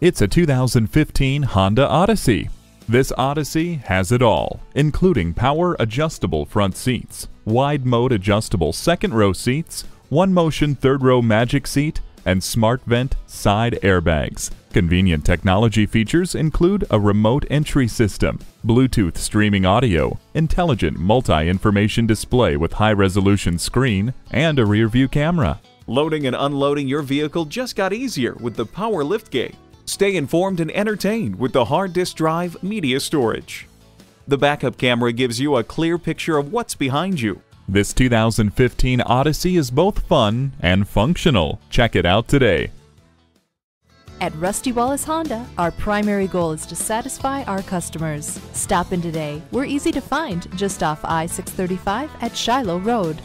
It's a 2015 Honda Odyssey. This Odyssey has it all, including power adjustable front seats, wide mode adjustable second row seats, one motion third row magic seat, and smart vent side airbags. Convenient technology features include a remote entry system, Bluetooth streaming audio, intelligent multi-information display with high-resolution screen, and a rear-view camera. Loading and unloading your vehicle just got easier with the power liftgate. Stay informed and entertained with the hard disk drive media storage. The backup camera gives you a clear picture of what's behind you. This 2015 Odyssey is both fun and functional. Check it out today. At Rusty Wallis Honda, our primary goal is to satisfy our customers. Stop in today. We're easy to find just off I-635 at Shiloh Road.